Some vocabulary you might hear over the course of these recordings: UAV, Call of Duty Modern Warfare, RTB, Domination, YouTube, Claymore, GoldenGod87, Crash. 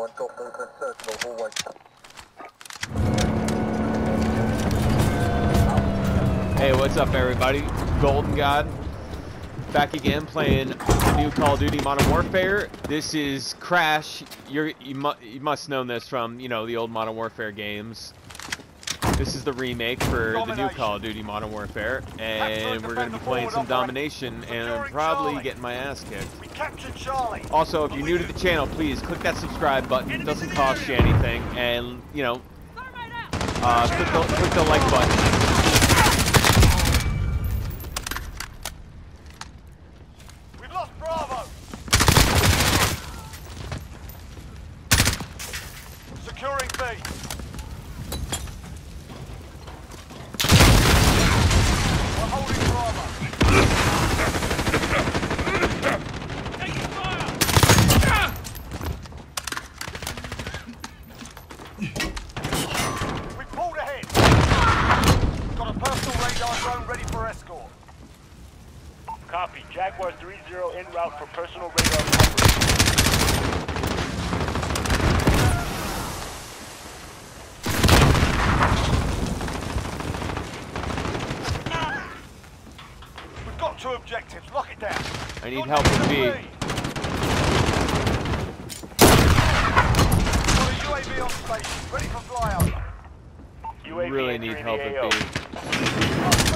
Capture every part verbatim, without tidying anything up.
One stop movement circle, always. Hey, what's up everybody? Golden God back again playing the new Call of Duty Modern Warfare. This is Crash. You're, you, mu you must know this from, you know, the old Modern Warfare games. This is the remake for Domination. The new Call of Duty Modern Warfare, and we're going to be playing some Domination, and I'm probably Charlie. Getting my ass kicked. We captured Charlie. Also, if you're new to the channel, please click that subscribe button. It doesn't cost you anything, and, you know, uh, click, the, click the like button. We've lost Bravo. Securing B. Copy. Jaguar three zero en route for personal radar coverage. We've got two objectives. Lock it down. I need help with B. U A V on station. Ready for flyout. U A V really need help with B.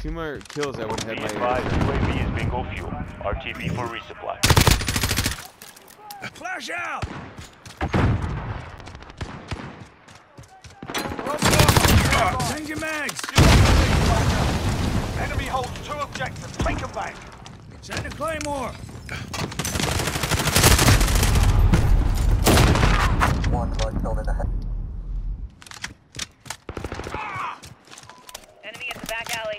Two more kills, I would have had my U A V is bingo fuel. R T B for resupply. Flash out! Oh, send your mags! Enemy holds two objectives. Take them back. Send a claymore. One right over the head. Enemy at the back alley.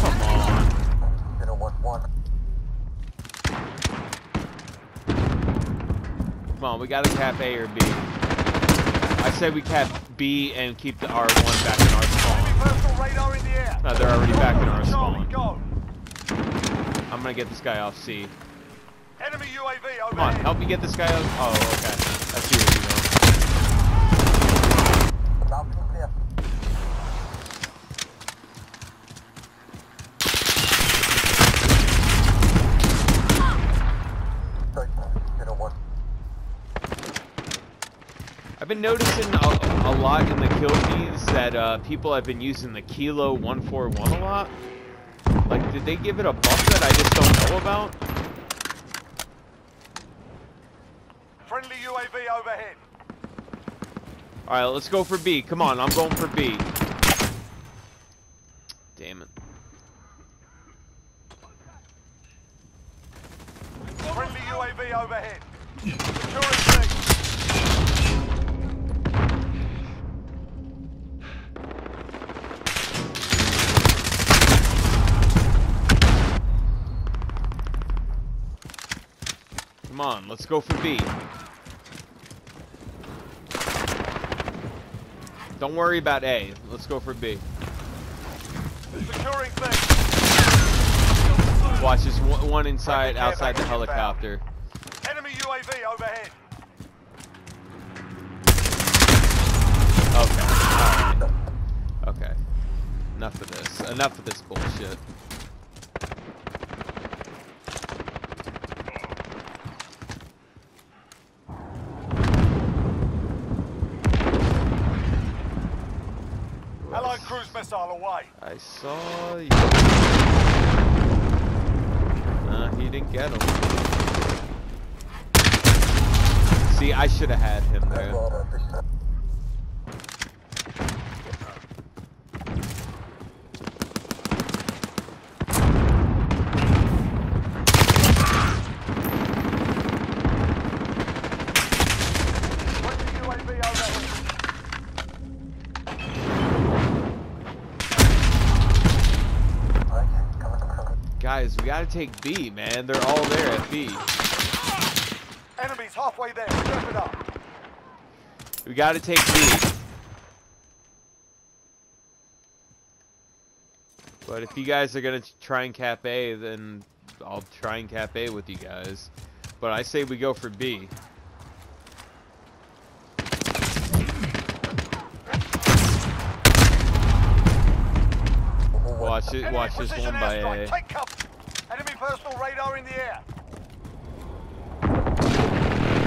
Come on. Zero one one. Come on, we gotta cap A or B. I said we cap B and keep the R one back in our spawn. No, they're already back in our spawn. I'm gonna get this guy off C. Enemy U A V over. Come on, help me get this guy off. Oh, okay. That's you. I've been noticing a, a lot in the kill feeds that uh, people have been using the Kilo one forty-one a lot. Like, did they give it a buff that I just don't know about? Friendly U A V overhead. All right, let's go for B. Come on, I'm going for B. Damn it. Friendly U A V overhead. Security. Come on, let's go for B. Don't worry about A. Let's go for B. Securing B. Watch, there's one inside, outside the helicopter. Enemy U A V overhead. Okay. All right. Okay. Enough of this. Enough of this bullshit. Allied cruise missile away. I saw you. Nah, he didn't get him. See, I should have had him there. Guys, we gotta take B, man. They're all there at B. Enemies halfway there. Step it up. We gotta take B. But if you guys are gonna try and cap A, then I'll try and cap A with you guys. But I say we go for B. Watch it. Watch this one by A. Enemy personal radar in the air.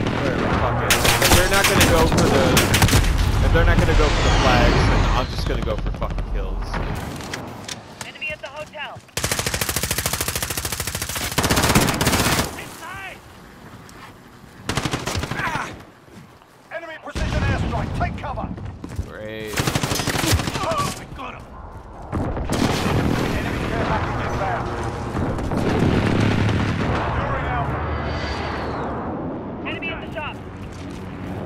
If they're not gonna go for the, if they're not gonna go for the flags, then I'm just gonna go for fucking kills. Enemy at the hotel. Ah. Enemy precision airstrike. Take cover. Great. Oh, I got him. Enemy at the shop.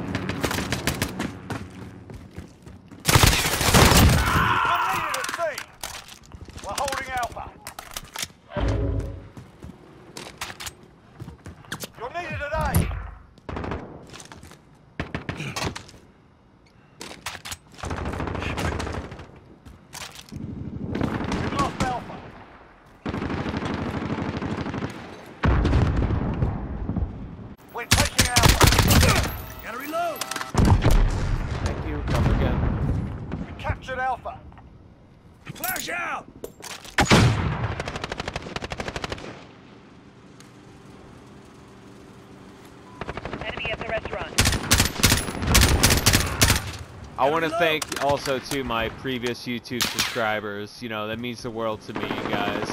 I'm needed at sea. We're holding Alpha. You're needed today. Alpha. Flash out! Enemy at the restaurant. I want to thank also to my previous YouTube subscribers. You know, that means the world to me, you guys.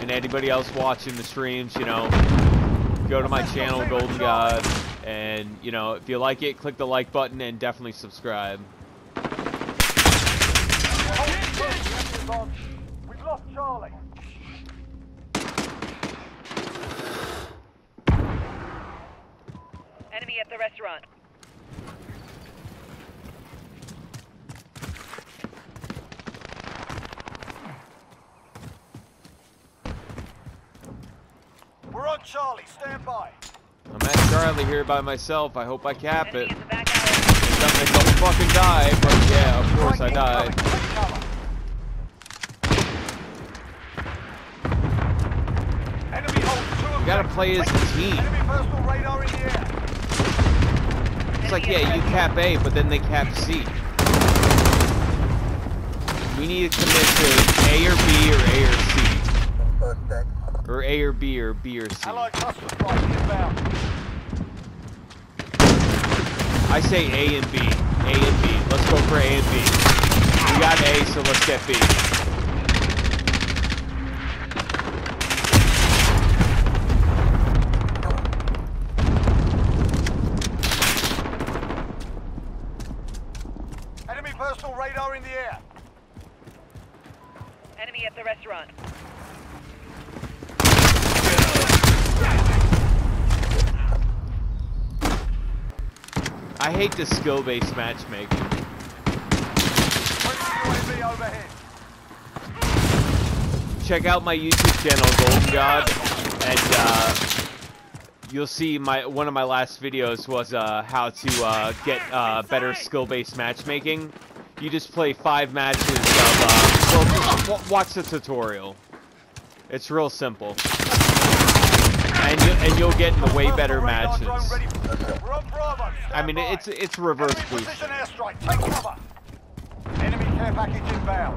And anybody else watching the streams, you know, go to my channel, Golden God. And, you know, if you like it, click the like button and definitely subscribe. We've lost Charlie. Enemy at the restaurant. We're on Charlie. Stand by. I'm at Charlie here by myself. I hope I cap it. Don't fucking die, but yeah, of course I died. You gotta play as a team. It's like, yeah, you cap A, but then they cap C. We need to commit to A or B or A or C. Or A or B or B or C. I say A and B. A and B. Let's go for A and B. We got A, so let's get B. Enemy personal radar in the air. Enemy at the restaurant. I hate the skill-based matchmaking. Check out my YouTube channel, Golden God, and uh, you'll see my one of my last videos was uh, how to uh, get uh, better skill-based matchmaking. You just play five matches of. Uh, well, watch the tutorial. It's real simple, and you, and you'll get the way better matches. I mean, it's it's reverse boost. Enemy care package inbound.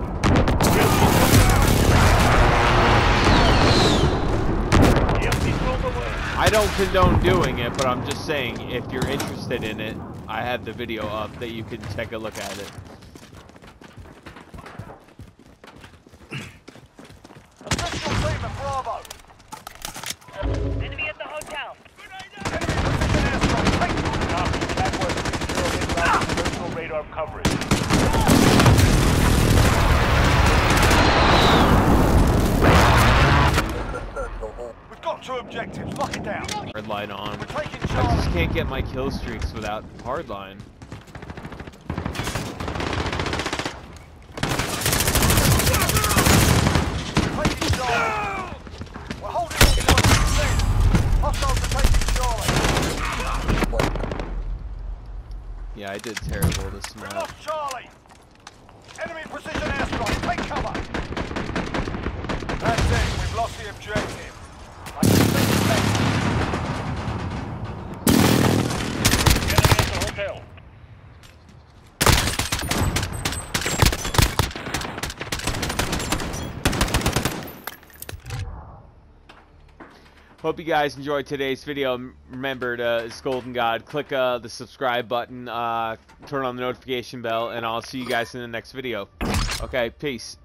I don't condone doing it, but I'm just saying if you're interested in it, I have the video up that you can take a look at it. Official team at Bravo. Enemy at the hotel. Radar coverage. We've got two objectives. Lock it down. Hardline on. We're taking I just can't get my kill streaks without hardline. I did terrible this map. We're off Charlie. Enemy precision airstrike. Take cover. That's it. We've lost the objective. I can take the Getting into hotel. Hope you guys enjoyed today's video. Remember, to, it's Golden God. Click uh, the subscribe button, uh, turn on the notification bell, and I'll see you guys in the next video. Okay, peace.